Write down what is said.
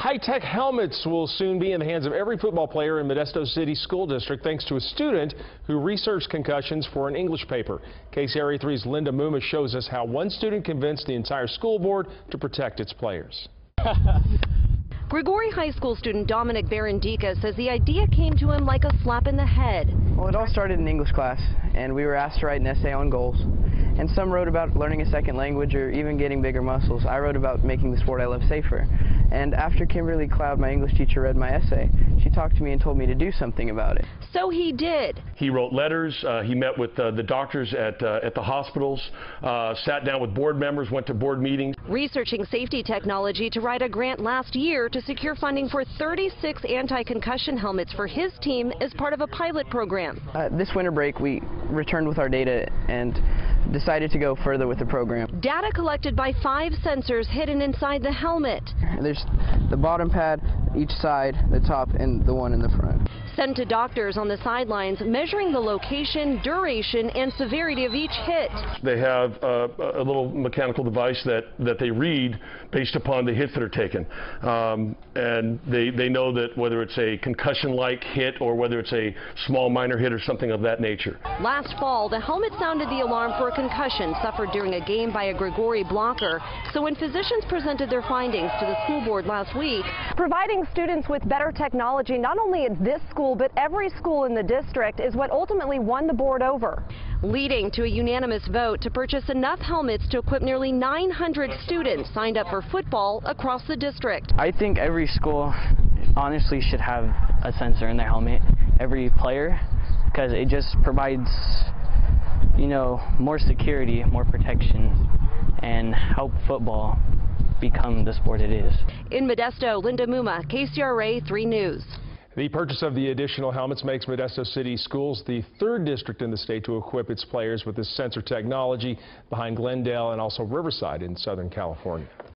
High-tech helmets will soon be in the hands of every football player in Modesto City School District thanks to a student who researched concussions for an English paper. KCRA3's Linda Mumma shows us how one student convinced the entire school board to protect its players. Gregori High School student Dominic Barandica says the idea came to him like a slap in the head. Well, it all started in English class, and we were asked to write an essay on goals. And some wrote about learning a second language or even getting bigger muscles. I wrote about making the sport I love safer. And after Kimberly Cloud, my English teacher, read my essay, she talked to me and told me to do something about it. So he did. He wrote letters. He met with the doctors at the hospitals, sat down with board members, went to board meetings. Researching safety technology to write a grant last year to secure funding for 36 anti-concussion helmets for his team as part of a pilot program. This winter break, we returned with our data and decided to go further with the program. Data collected by 5 sensors hidden inside the helmet. There's the bottom pad, each side, the top, and the one in the front. Sent to doctors on the sidelines, measuring the location, duration, and severity of each hit. They have a little mechanical device that they read based upon the hits that are taken. And they know that whether it's a concussion-like hit or whether it's a small minor hit or something of that nature. Last fall, the helmet sounded the alarm for a concussion suffered during a game by a Gregori blocker. So when physicians presented their findings to the school board last week, providing students with better technology, not only at this school, but every school in the district, is what ultimately won the board over, leading to a unanimous vote to purchase enough helmets to equip nearly 900 students signed up for football across the district. I think every school honestly should have a sensor in their helmet, every player, because it just provides, you know, more security, more protection, and help football become the sport it is. In Modesto, Linda Mumma, KCRA 3 News. The purchase of the additional helmets makes Modesto City Schools the 3rd district in the state to equip its players with this sensor technology, behind Glendale and also Riverside in Southern California.